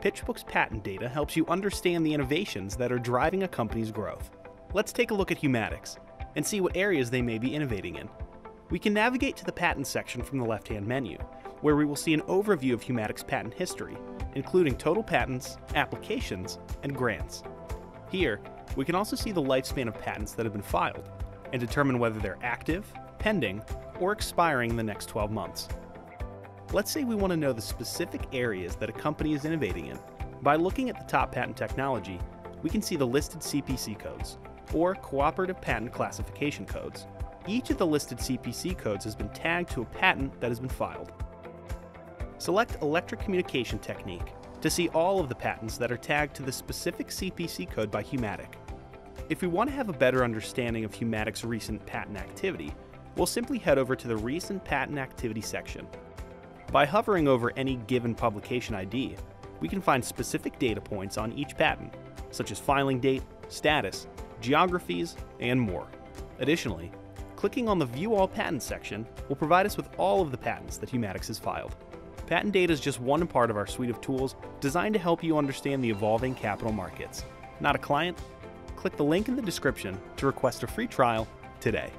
PitchBook's patent data helps you understand the innovations that are driving a company's growth. Let's take a look at Humatics and see what areas they may be innovating in. We can navigate to the patent section from the left-hand menu, where we will see an overview of Humatics' patent history, including total patents, applications, and grants. Here, we can also see the lifespan of patents that have been filed and determine whether they're active, pending, or expiring in the next 12 months. Let's say we want to know the specific areas that a company is innovating in. By looking at the top patent technology, we can see the listed CPC codes, or Cooperative Patent Classification Codes. Each of the listed CPC codes has been tagged to a patent that has been filed. Select Electric Communication Technique to see all of the patents that are tagged to the specific CPC code by Humatic. If we want to have a better understanding of Humatic's recent patent activity, we'll simply head over to the Recent Patent Activity section. By hovering over any given publication ID, we can find specific data points on each patent, such as filing date, status, geographies, and more. Additionally, clicking on the View All Patents section will provide us with all of the patents that Humatics has filed. Patent data is just one part of our suite of tools designed to help you understand the evolving capital markets. Not a client? Click the link in the description to request a free trial today.